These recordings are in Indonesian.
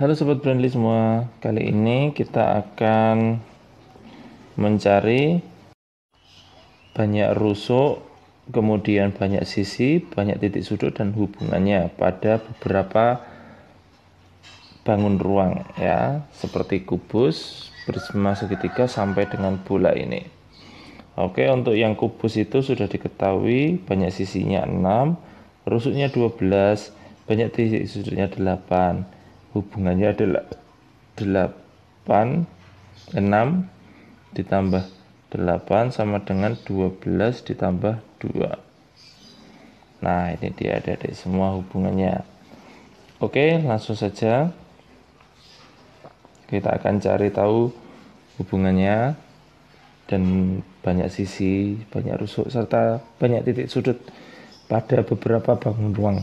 Halo sobat Brandly semua, kali ini kita akan mencari banyak rusuk, kemudian banyak sisi, banyak titik sudut dan hubungannya pada beberapa bangun ruang ya, seperti kubus, prisma segitiga sampai dengan bola ini. Oke, untuk yang kubus itu sudah diketahui banyak sisinya 6, rusuknya 12, banyak titik sudutnya 8. Hubungannya adalah 6 ditambah 8 sama dengan 12 ditambah 2. Nah, ini dia adik-adik semua hubungannya. Oke, langsung saja kita akan cari tahu hubungannya dan banyak sisi, banyak rusuk, serta banyak titik sudut pada beberapa bangun ruang.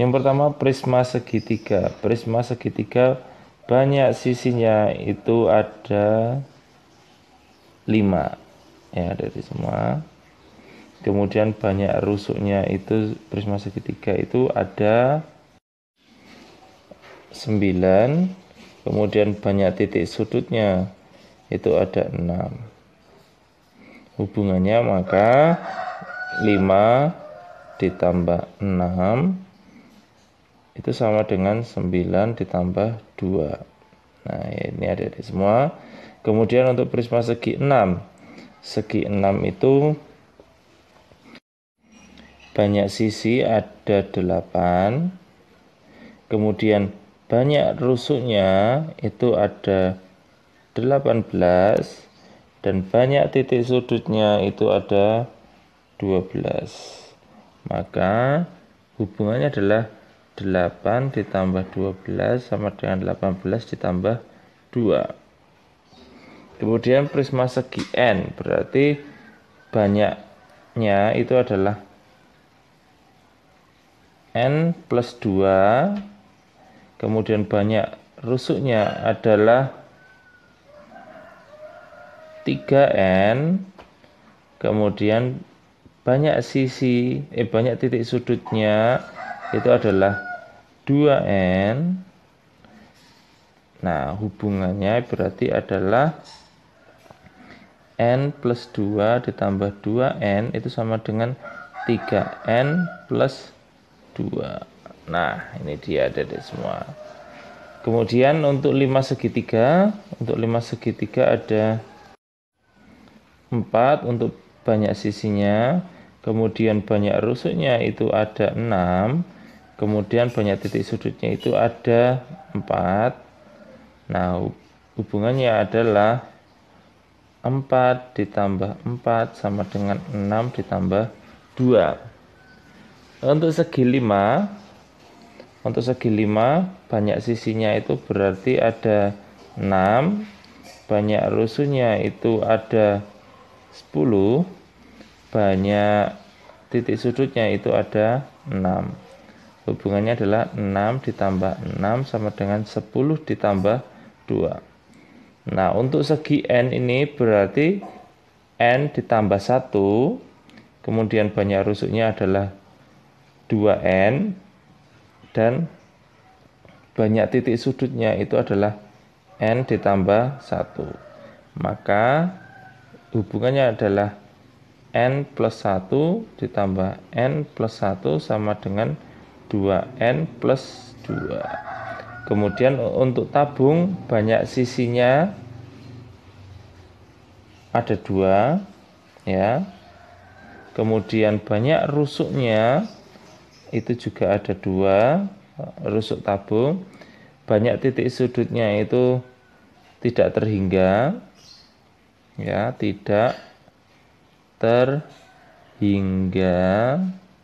Yang pertama prisma segitiga. Prisma segitiga banyak sisinya itu ada 5 ya dari semua. Kemudian banyak rusuknya itu prisma segitiga itu ada 9. Kemudian banyak titik sudutnya itu ada 6. Hubungannya maka 5 ditambah 6 itu sama dengan 9 ditambah 2. Nah, ini ada di semua. Kemudian untuk prisma segi 6. Segi 6 itu banyak sisi ada 8. Kemudian banyak rusuknya itu ada 18. Dan banyak titik sudutnya itu ada 12. Maka hubungannya adalah 8 ditambah 12 sama dengan 18 ditambah 2. Kemudian prisma segi N, berarti banyaknya itu adalah N plus 2. Kemudian banyak rusuknya adalah 3N. Kemudian banyak sisi, banyak titik sudutnya itu adalah 2N. Nah, hubungannya berarti adalah N plus 2 ditambah 2N itu sama dengan 3N plus 2. Nah, ini dia adik-adik semua. Kemudian untuk 5 segitiga. Untuk 5 segitiga ada 4 untuk banyak sisinya. Kemudian banyak rusuknya itu ada 6. Kemudian banyak titik sudutnya itu ada 4. Nah, hubungannya adalah 4 ditambah 4 sama dengan 6 ditambah 2. Untuk segi 5, banyak sisinya itu berarti ada 6. Banyak rusuknya itu ada 10. Banyak titik sudutnya itu ada 6. Hubungannya adalah 6 ditambah 6 sama dengan 10 ditambah 2. Nah, untuk segi N ini berarti N ditambah 1. Kemudian banyak rusuknya adalah 2N. Dan banyak titik sudutnya itu adalah N ditambah 1. Maka hubungannya adalah N plus 1 ditambah N plus 1 sama dengan 2N plus 2. Kemudian untuk tabung banyak sisinya ada 2 ya. Kemudian banyak rusuknya itu juga ada 2, rusuk tabung. Banyak titik sudutnya itu tidak terhingga ya, tidak terhingga.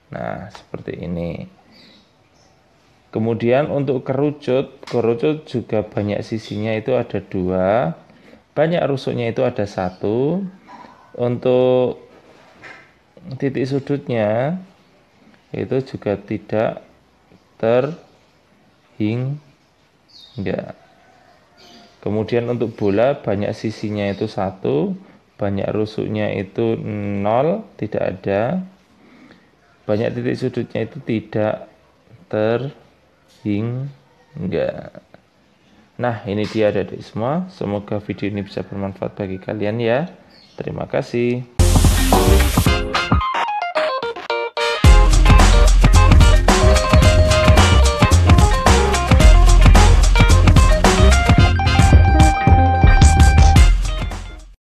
Nah, seperti ini. Kemudian untuk kerucut, kerucut juga banyak sisinya itu ada 2, banyak rusuknya itu ada 1. Untuk titik sudutnya itu juga tidak terhingga. Kemudian untuk bola banyak sisinya itu 1, banyak rusuknya itu 0, tidak ada. Banyak titik sudutnya itu tidak terhingga. Enggak. Nah, ini dia adik-adik semua. Semoga video ini bisa bermanfaat bagi kalian ya. Terima kasih.